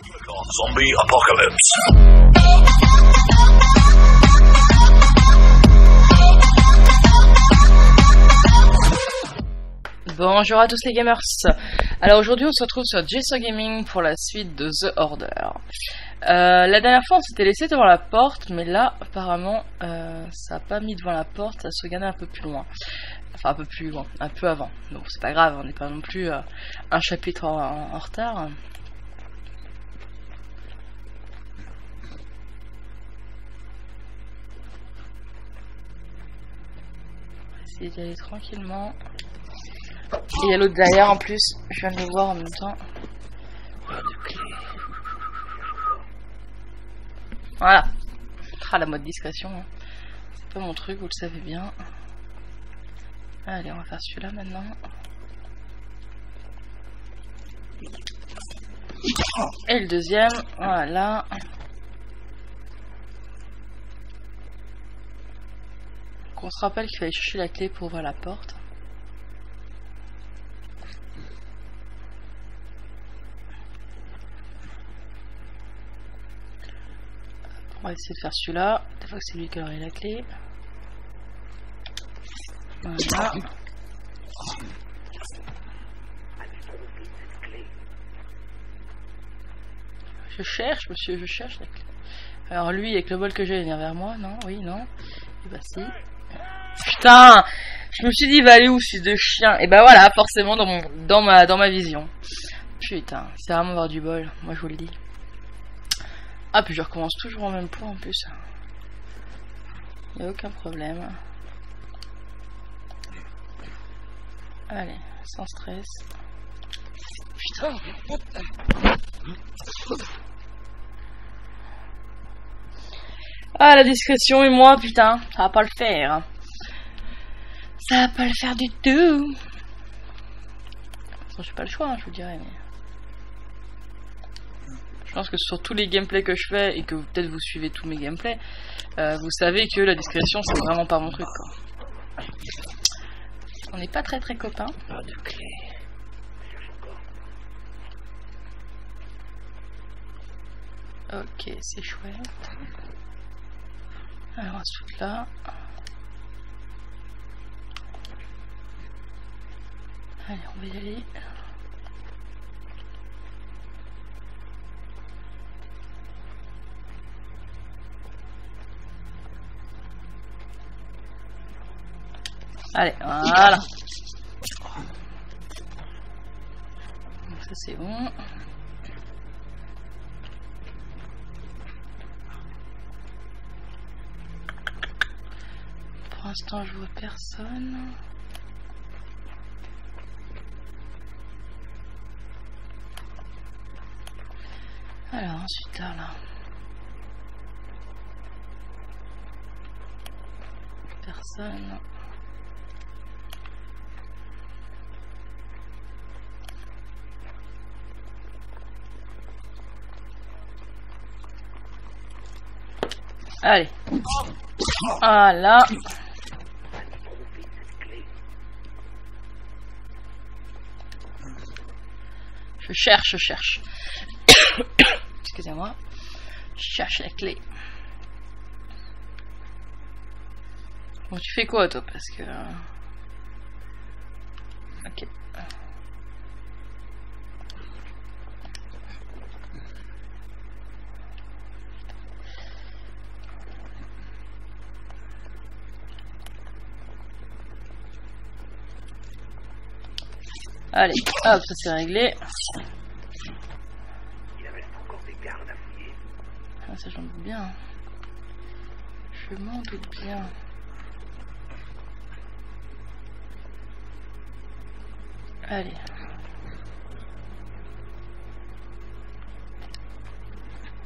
Zombie apocalypse. Bonjour à tous les gamers. Alors aujourd'hui on se retrouve sur JeSoGaminG pour la suite de The Order. La dernière fois on s'était laissé devant la porte, mais là apparemment ça n'a pas mis devant la porte, ça se regardait un peu plus loin. Enfin un peu plus loin, un peu avant. Donc c'est pas grave, on n'est pas non plus un chapitre en retard. Et d'y aller tranquillement. Et il y a l'autre derrière en plus, je viens de le voir en même temps. Voilà. Ah, la mode discrétion, hein. C'est pas mon truc, vous le savez bien. Allez, on va faire celui-là maintenant. Et le deuxième, voilà. On se rappelle qu'il fallait chercher la clé pour ouvrir la porte. On va essayer de faire celui-là. Des fois que c'est lui qui aurait la clé. Voilà. Je cherche, monsieur, je cherche la clé. Alors lui, avec le bol que j'ai, il vient vers moi, non? Oui, non? Et bah si. Putain, je me suis dit, va aller où ce fils de chien? Et bah voilà, forcément dans ma vision. Putain, c'est vraiment avoir du bol, moi je vous le dis. Ah, puis je recommence toujours au même point en plus. Il n'y a aucun problème. Allez, sans stress. Putain. Ah, la discrétion et moi, putain, ça va pas le faire. Ça va pas le faire du tout. J'ai pas le choix, hein, je vous dirais. Mais... je pense que sur tous les gameplays que je fais et que peut-être vous suivez tous mes gameplays, vous savez que la discrétion, c'est vraiment pas mon truc. Quoi. On n'est pas très copains. Ok, c'est chouette. Alors on va se foutre là. Allez, on va y aller. Allez, voilà. Donc ça c'est bon. Pour l'instant, je vois personne. Alors, ensuite, là. Personne. Allez. Voilà. Je cherche. Excusez-moi. Je cherche la clé. Bon, tu fais quoi, toi? Parce que... ok. Allez, hop, ça c'est réglé. Il avait encore des gardes à fouiller. Ah, ça j'en doute bien. Je m'en doute bien. Allez.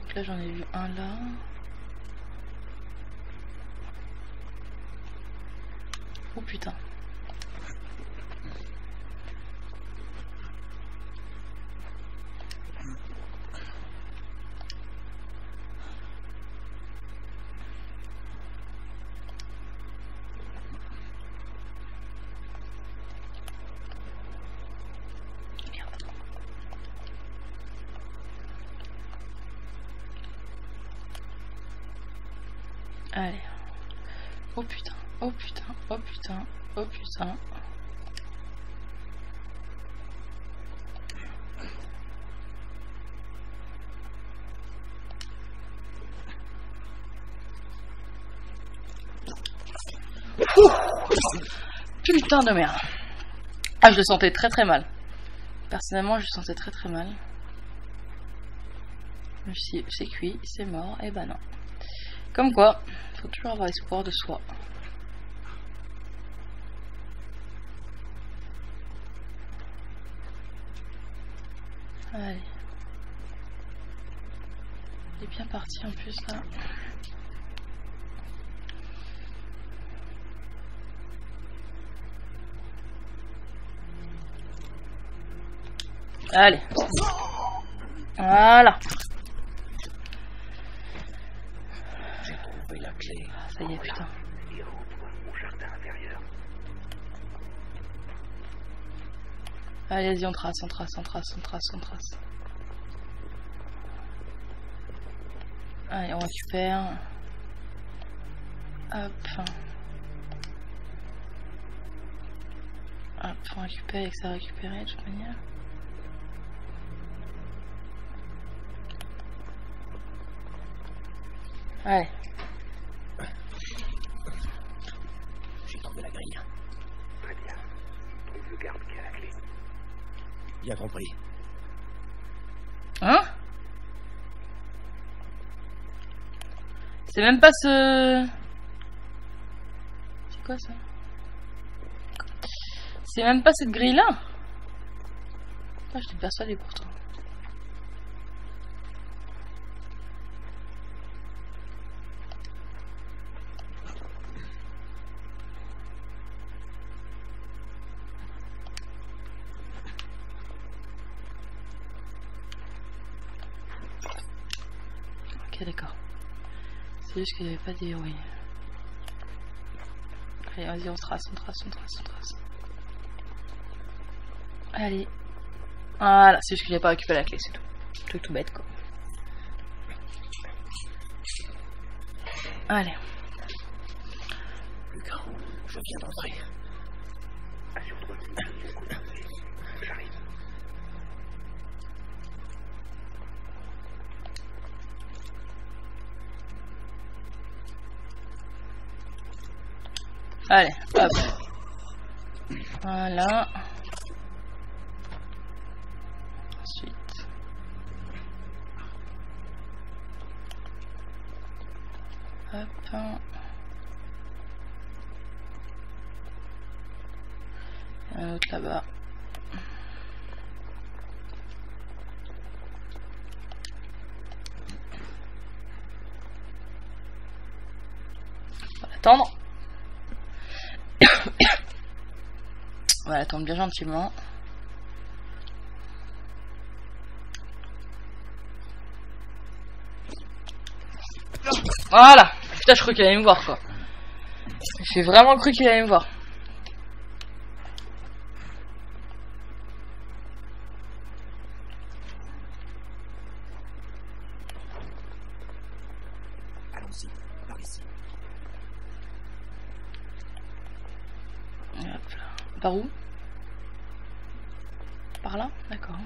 Donc là j'en ai vu un là. Oh putain. Allez. Oh putain, oh putain, oh putain, oh putain. Ouh, putain de merde. Ah, je le sentais très très mal. Personnellement, je le sentais très très mal. C'est cuit, c'est mort, et ben non. Comme quoi, faut toujours avoir espoir de soi. Allez. Il est bien parti en plus là. Allez. Voilà. J'ai trouvé la clé. Ah, ça y est, putain. Et retourne au jardin intérieur. Allez, vas-y, on trace, on trace, on trace, on trace, on trace. Allez, on récupère. Hop. Hop, on récupère et que ça récupère de toute manière. Ouais. J'ai trouvé la grille. Très bien. Trouve le garde qui a la clé. Bien compris. Hein? C'est même pas ce... C'est quoi ça? C'est même pas cette grille-là. Putain, je t'ai persuadé pourtant. D'accord. C'est juste qu'il n'y avait pas d'héroïne. Allez, vas-y, on trace, on trace, on trace, on trace. Allez. Voilà, c'est juste qu'il n'y a pas récupéré la clé, c'est tout. Truc tout bête, quoi. Allez. Lucas, je viens d'entrer. Assure-toi que j'arrive. Allez, hop. Voilà. Ensuite. Hop. Il y en a un autre là-bas. On va attendre. Voilà, tombe bien gentiment. Voilà. Putain, je crois qu'il allait me voir, quoi. J'ai vraiment cru qu'il allait me voir. Allons-y, par ici. Hop là. Par où? Par là? D'accord.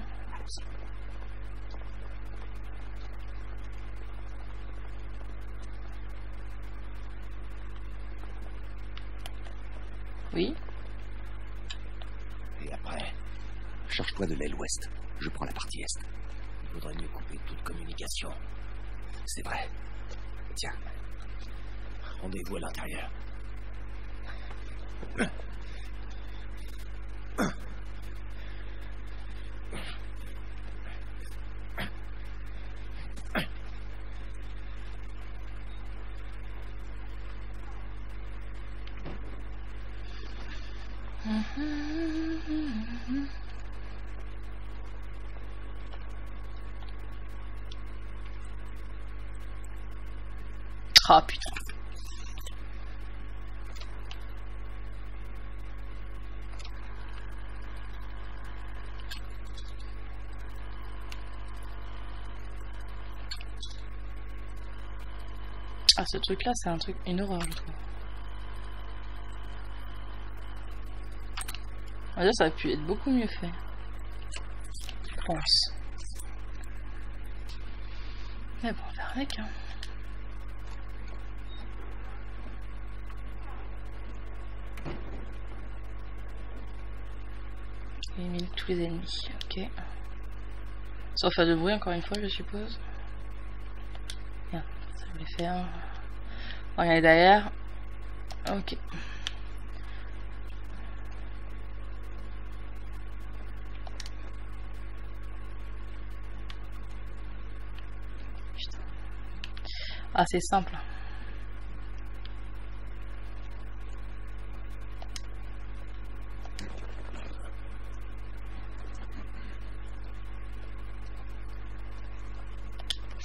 Oui. Et après, cherche-toi de l'aile ouest. Je prends la partie est. Il faudrait mieux couper toute communication. C'est vrai. Tiens. Rendez-vous à l'intérieur. Ah putain. Ah, ce truc-là, c'est un truc, une horreur, je trouve. Ah, là, ça a pu être beaucoup mieux fait. Je pense. Mais bon, on va faire avec, hein. Élimine tous les ennemis, ok. Sans faire de bruit, encore une fois, je suppose. Bien, ça voulait faire. Regardez derrière. Ok. Putain. Ah, c'est simple.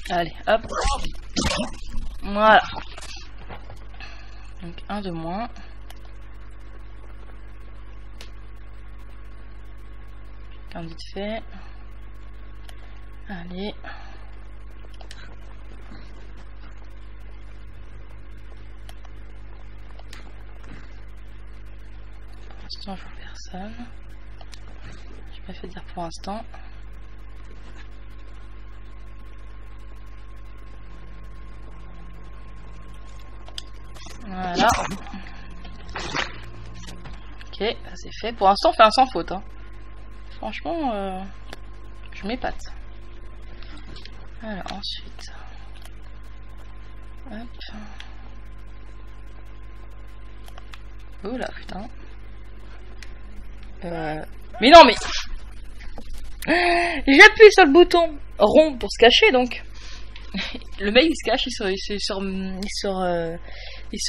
Allez, hop. Voilà. Donc, un de moins. Un vite fait. Allez. Pour l'instant, je vois personne. Je n'ai pas fait dire pour l'instant. Voilà. Ok, ça c'est fait. Pour l'instant, on fait un sans faute. Hein. Franchement, je m'épate. Alors, ensuite. Hop. Oh là, putain. Mais non, mais. J'appuie sur le bouton rond pour se cacher, donc. Le mec il se cache, il se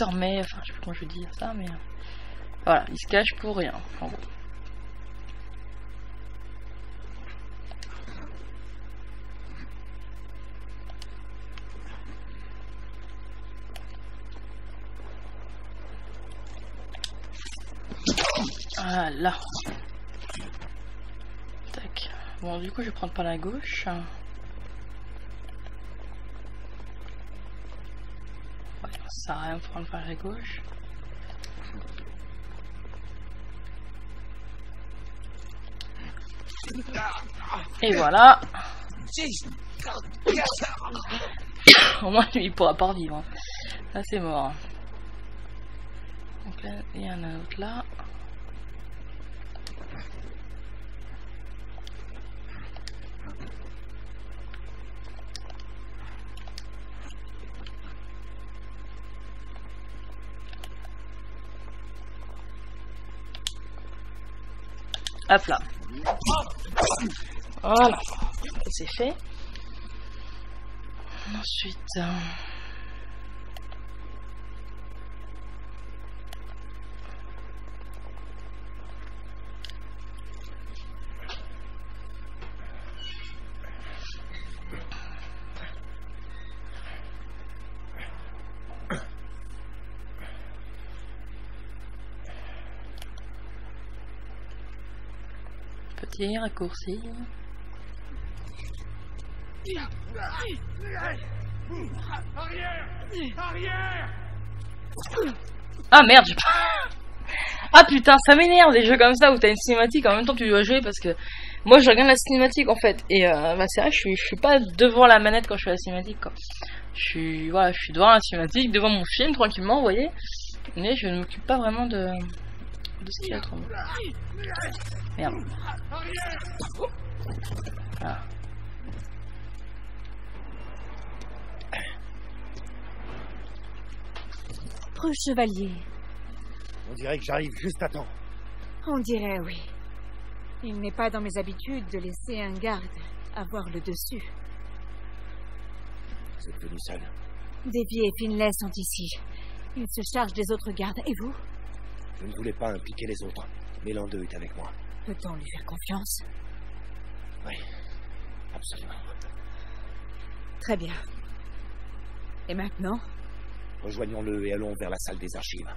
remet, enfin je sais plus comment je veux dire ça, mais voilà, il se cache pour rien, en gros. Voilà. Tac. Bon, du coup, je vais prendre par la gauche. Ça sert à rien de prendre par la gauche. Et voilà. Au moins lui il pourra pas revivre. Là c'est mort. Donc là il y en a un autre là. Hop là. Voilà. C'est fait. Ensuite. Raccourci. Ah merde, j'ai pas... Ah putain, ça m'énerve les jeux comme ça où t'as une cinématique en même temps que tu dois jouer, parce que moi je regarde la cinématique en fait, et bah c'est vrai, je suis pas devant la manette quand je fais la cinématique, quoi. Voilà, je suis devant la cinématique, devant mon film tranquillement, vous voyez, mais je ne m'occupe pas vraiment de ce qu'il y a trop. Merde. Ah. Preux chevalier. On dirait que j'arrive juste à temps. On dirait, oui. Il n'est pas dans mes habitudes de laisser un garde avoir le dessus. Vous êtes venu seul. Davy et Finlay sont ici. Ils se chargent des autres gardes. Et vous ? Je ne voulais pas impliquer les autres, mais l'un d'eux est avec moi. Peut-on lui faire confiance? Oui, absolument. Très bien. Et maintenant? Rejoignons-le et allons vers la salle des archives.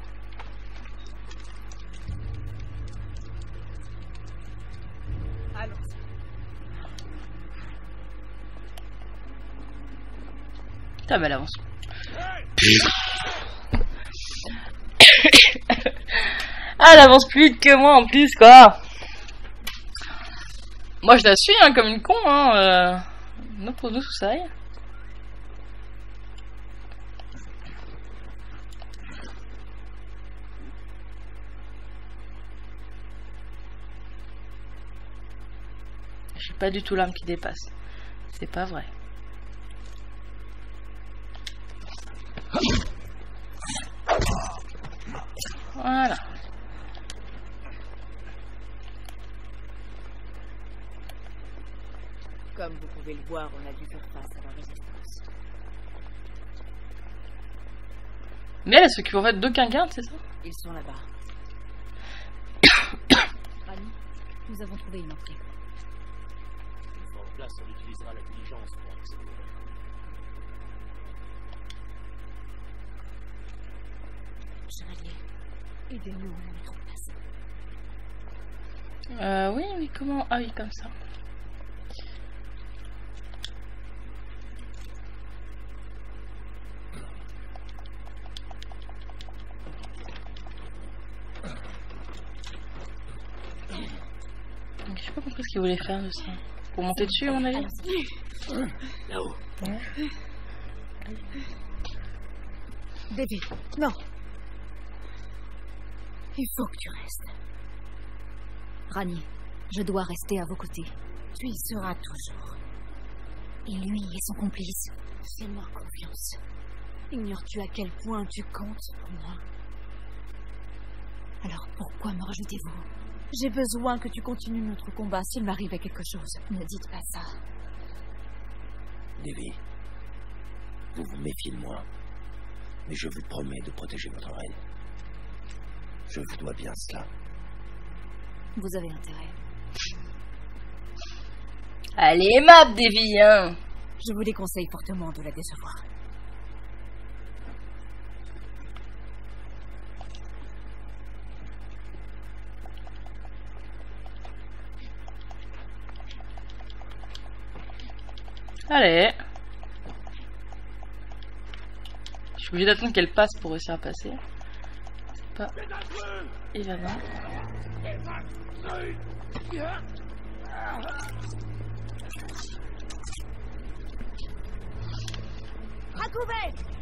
Allons. Putain, mais elle avance. Ah, elle avance plus vite que moi en plus, quoi. Moi je la suis, hein, comme une con, hein. Non, pour nous, ça y est. J'ai pas du tout l'arme qui dépasse. C'est pas vrai. Voilà. Comme vous pouvez le voir, on a dû faire face à la résistance. Mais elle s'occupe en fait d'aucun garde, c'est ça? Ils sont là-bas. Ami, nous avons trouvé une entrée. Une fois en place, on utilisera la diligence pour accéder. Chevalier, aidez-nous à la mettre en place. Oui, mais comment? Ah oui, comme ça. Je sais pas compris ce qu'il voulait faire de ça. Pour monter dessus, à mon avis. Là-haut. Ouais. Bébé, non. Il faut que tu restes. Rani, je dois rester à vos côtés. Tu y seras toujours. Et lui et son complice, fais-moi confiance. Ignores-tu à quel point tu comptes pour moi? Alors pourquoi me rejetez-vous? J'ai besoin que tu continues notre combat s'il m'arrivait quelque chose. Ne dites pas ça. Devi, vous vous méfiez de moi, mais je vous promets de protéger votre reine. Je vous dois bien cela. Vous avez intérêt. Elle est aimable, Devi, hein. Je vous déconseille fortement de la décevoir. Allez. Je suis obligée d'attendre qu'elle passe pour réussir à passer. C'est pas évident. Racouvez.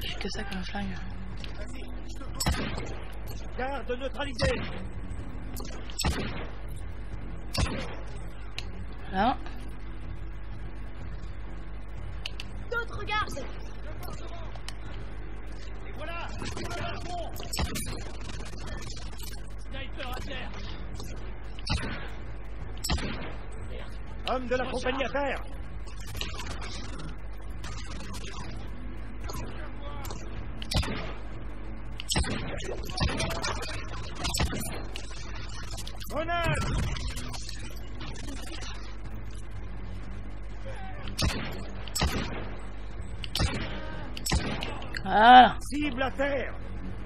J'ai que ça comme flingue. Garde neutralisée. Voilà. D'autres gardes. Et voilà. Sniper à terre. Homme de la compagnie à terre. Ah. Cible à terre.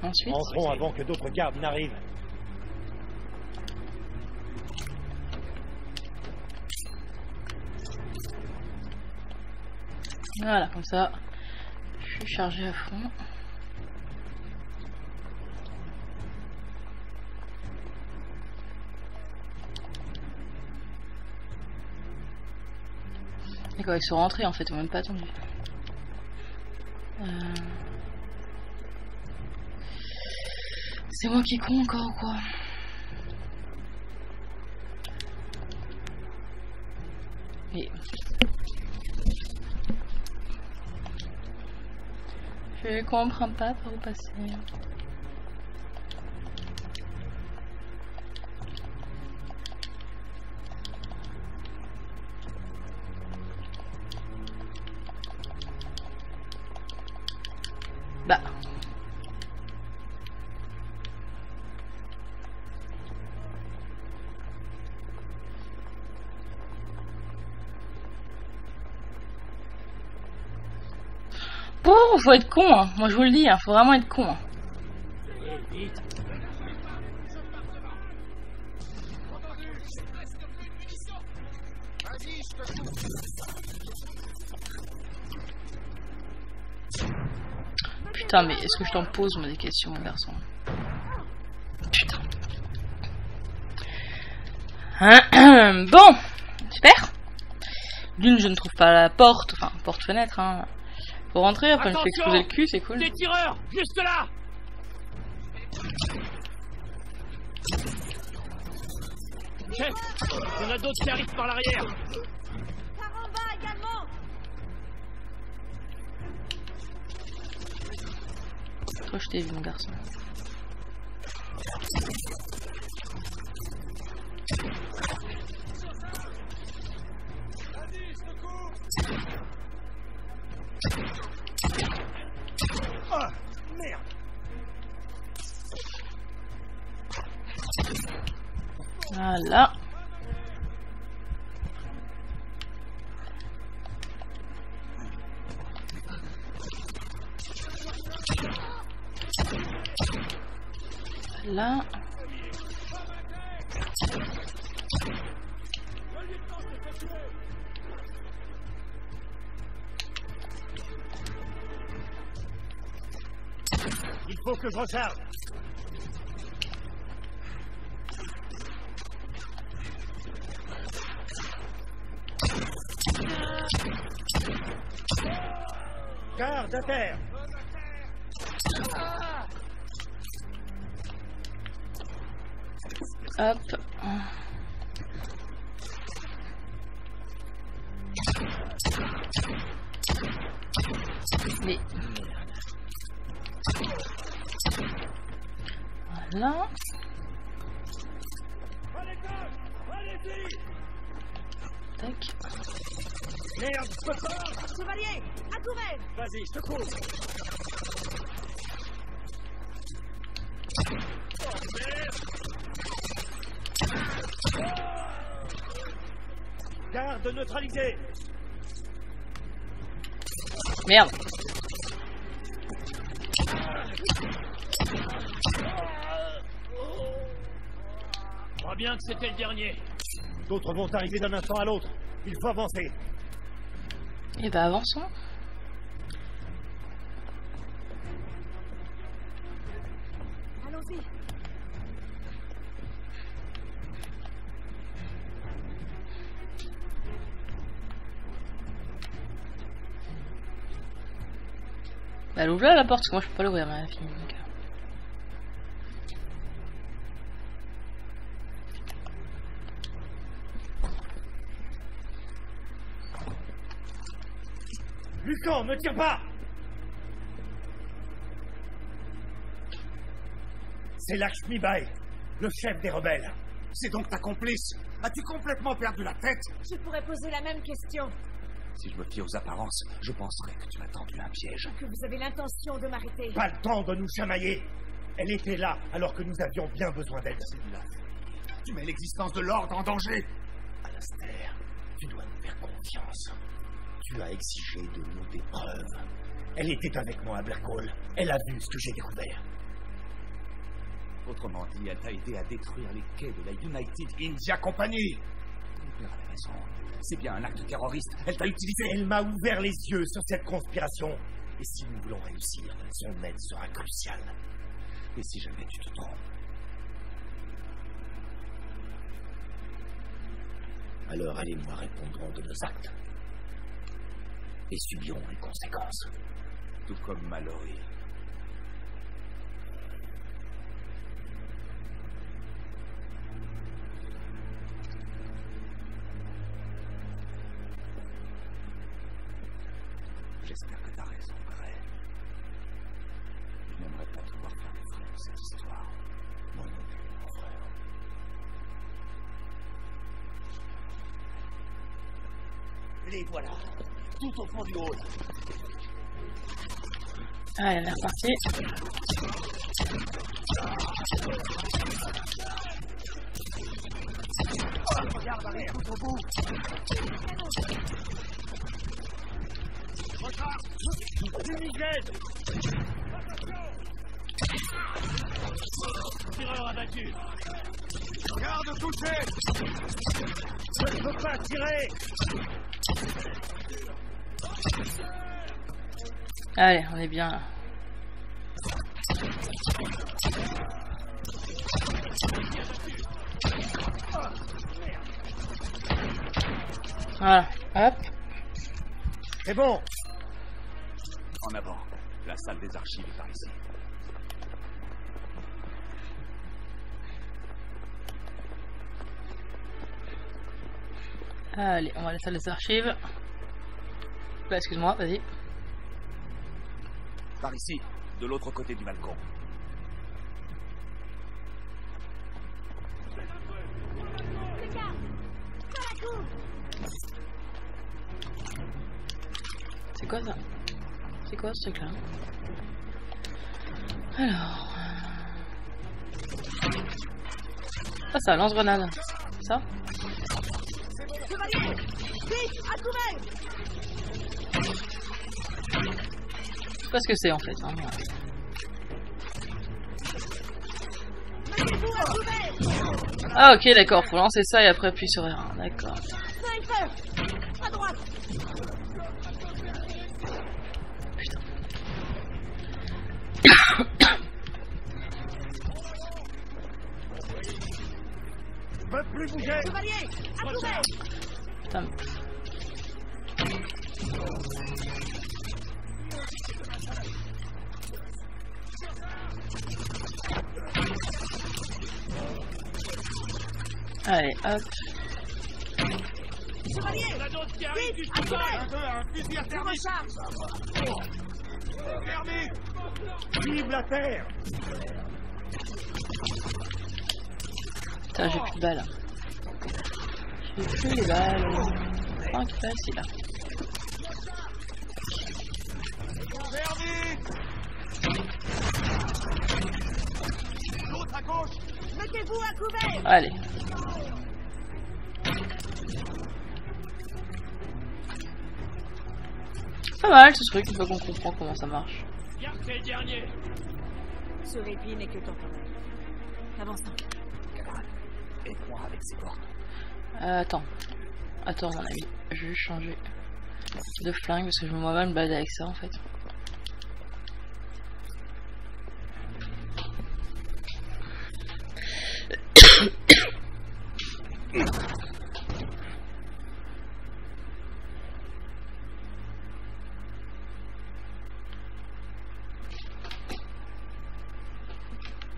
Ensuite. Entrons avant que d'autres gardes n'arrivent. Voilà, comme ça, je suis chargé à fond. D'accord, ils sont rentrés en fait, on n'a même pas attendu. C'est moi qui con encore ou quoi? Oui. Je comprends pas par où passer. Bah. Pouh, faut être con, hein. Moi je vous le dis, hein, faut vraiment être con. Hein. Putain, mais est-ce que je t'en pose moi des questions, mon garçon? Putain. Bon, super. D'une, je ne trouve pas la porte, enfin, porte-fenêtre, hein. Pour rentrer, après je fais exploser le cul, c'est cool. Des tireurs, juste là. Chef, il y en a d'autres qui arrivent par l'arrière. Par en bas également. Toi, je t'ai vu, mon garçon. Ah, merde. Voilà. Là. Il faut que je recharge. Garde à terre. Hop. Mais... Voilà. Tac. Merde, je peux pas. Chevalier, à couvert. Vas-y, je te couvre. Oh, garde neutralisée. Merde. Je crois bien que c'était le dernier. D'autres vont arriver d'un instant à l'autre. Il faut avancer. Eh ben avançons. Allons-y. Elle ouvre là la porte, parce que moi je peux pas l'ouvrir, ma fille. Lucan, ne tire pas! C'est Lakshmi Bai, le chef des rebelles. C'est donc ta complice. As-tu complètement perdu la tête? Je pourrais poser la même question. Si je me fie aux apparences, je penserais que tu m'as tendu un piège. Que vous avez l'intention de m'arrêter. Pas le temps de nous chamailler. Elle était là alors que nous avions bien besoin d'elle. C'est de là. Tu mets l'existence de l'ordre en danger. Alastair, tu dois nous faire confiance. Tu as exigé de nous des preuves. Elle était avec moi à Black Hole. Elle a vu ce que j'ai découvert. Autrement dit, elle t'a aidé à détruire les quais de la United India Company. Mon père avait raison. C'est bien un acte terroriste. Elle t'a utilisé. Elle m'a ouvert les yeux sur cette conspiration. Et si nous voulons réussir, son aide sera cruciale. Et si jamais tu te trompes? Alors elle et moi répondrons de nos actes. Et subirons les conséquences. Tout comme Mallory. J'espère que t'as raison, Grey. Je n'aimerais pas devoir faire des frais de cette histoire. Moi non plus, mon frère. Les voilà, tout au fond du hall. Ah, elle est repartie. Regarde, allez, tout au bout. Retard Fumigène. Tireur abattu. Garde touché. Je ne peux pas tirer. Allez, on est bien là. Voilà, hop. C'est bon. En avant, la salle des archives est par ici. Allez, on va à la salle des archives. Bah, excuse-moi, vas-y. Par ici, de l'autre côté du balcon. C'est quoi ça? C'est quoi ce truc là? Alors... Ah ça, lance-grenade. Ça? Je sais pas ce que c'est en fait. Hein, voilà. Ah ok d'accord, faut lancer ça et après appuyer sur R1, d'accord. Putain. Putain. Allez, hop. On a d'autres qui arrivent du cheval. Un fusil à terre recharge. Fermé. Vive la terre. Putain, j'ai plus de balles. J'ai plus les balles. Je crois qu'il passe là. Fermé. L'autre à gauche. Mettez-vous à couvert. Allez. Pas mal ce truc, il faut qu'on comprend comment ça marche. Gardez dernier. Ce répit n'est que temporaire. Avance. Et croire avec ses portes. Attends. Attends mon ami. Je vais changer de flingue parce que je me vois mal me balader avec ça en fait.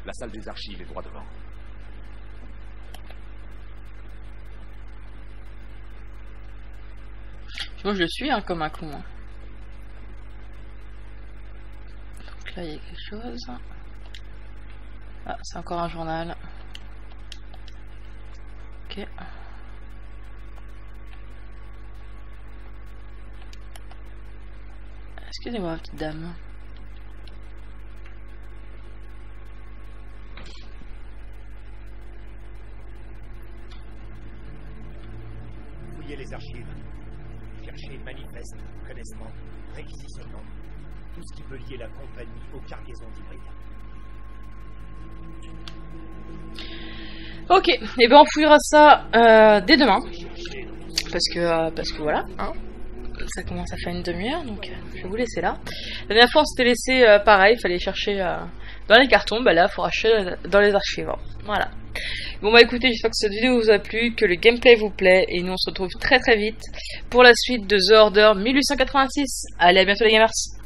La salle des archives est droit devant. Moi je le suis hein, comme un con. Hein. Donc là il y a quelque chose. Ah c'est encore un journal. Ok. Excusez-moi petite dame. Les archives. Cherchez manifeste, connaissement, réquisitionnement. Tout ce qui peut lier la compagnie aux cargaisons d'hybrides. Ok, et ben on fouillera ça dès demain. Parce que voilà, hein. Ça commence à faire une demi-heure, donc je vais vous laisser là. La dernière fois on s'était laissé pareil, il fallait chercher dans les cartons, bah là il faut racheter dans les archives. Hein. Voilà. Bon bah écoutez, j'espère que cette vidéo vous a plu, que le gameplay vous plaît, et nous on se retrouve très vite pour la suite de The Order 1886. Allez, à bientôt les gamers!